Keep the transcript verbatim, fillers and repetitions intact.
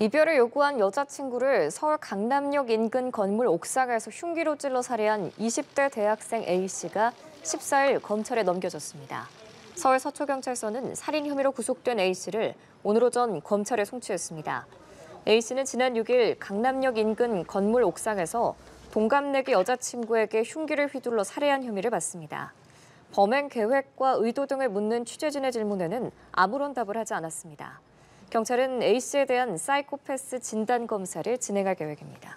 이별을 요구한 여자친구를 서울 강남역 인근 건물 옥상에서 흉기로 찔러 살해한 이십 대 대학생 A씨가 십사일 검찰에 넘겨졌습니다. 서울 서초경찰서는 살인 혐의로 구속된 A씨를 오늘 오전 검찰에 송치했습니다. A씨는 지난 육일 강남역 인근 건물 옥상에서 동갑내기 여자친구에게 흉기를 휘둘러 살해한 혐의를 받습니다. 범행 계획과 의도 등을 묻는 취재진의 질문에는 아무런 답을 하지 않았습니다. 경찰은 A씨에 대한 사이코패스 진단 검사를 진행할 계획입니다.